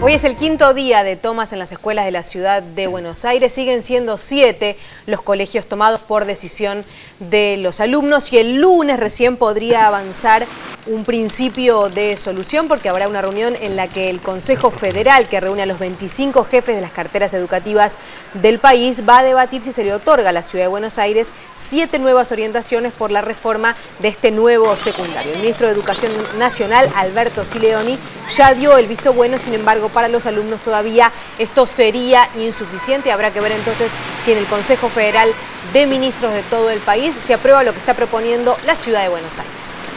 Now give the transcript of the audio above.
Hoy es el quinto día de tomas en las escuelas de la ciudad de Buenos Aires. Siguen siendo 7 los colegios tomados por decisión de los alumnos y el lunes recién podría avanzar un principio de solución porque habrá una reunión en la que el Consejo Federal, que reúne a los 25 jefes de las carteras educativas del país, va a debatir si se le otorga a la ciudad de Buenos Aires 7 nuevas orientaciones por la reforma de este nuevo secundario. El ministro de Educación Nacional, Alberto Sileoni, ya dio el visto bueno, sin embargo, para los alumnos todavía esto sería insuficiente. Habrá que ver entonces si en el Consejo Federal de Ministros de todo el país se aprueba lo que está proponiendo la ciudad de Buenos Aires.